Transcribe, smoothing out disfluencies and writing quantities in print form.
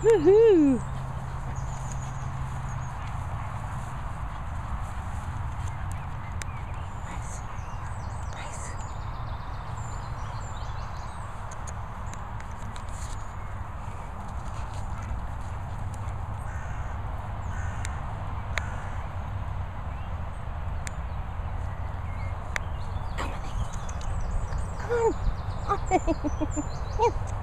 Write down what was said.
Woohoo! Come on.